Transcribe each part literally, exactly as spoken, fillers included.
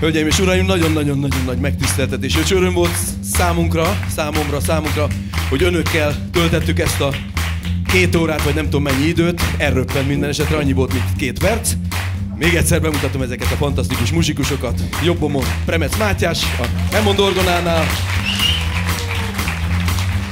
Hölgyeim és uraim, nagyon-nagyon-nagyon nagy megtiszteltetés, és öröm volt számunkra, számomra, számunkra, hogy önökkel töltettük ezt a két órát, vagy nem tudom mennyi időt, elröppent minden esetre, annyi volt, mint két perc. Még egyszer bemutatom ezeket a fantasztikus muzsikusokat. Jobbomon Premec Mátyás, a Hammond orgonánál.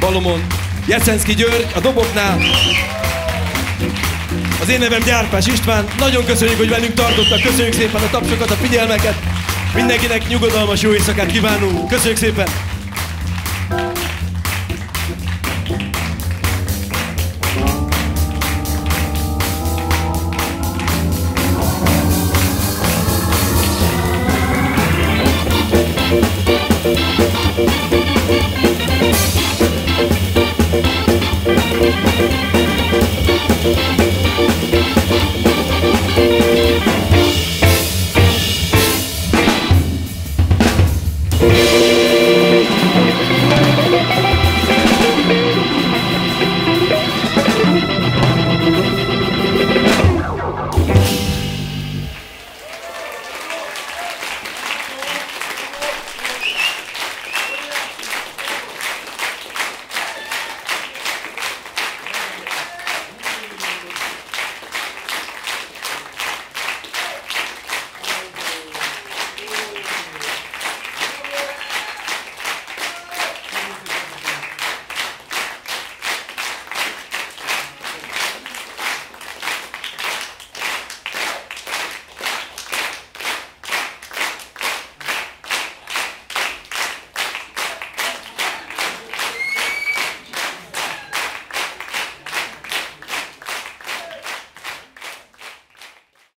Balomon Jeszenszky György, a doboknál. Az én nevem Gyárfás István. Nagyon köszönjük, hogy velünk tartottak. Köszönjük szépen a tapsokat, a figyelmeket. Mindenkinek nyugodalmas jó éjszakát kívánunk. Köszönjük szépen!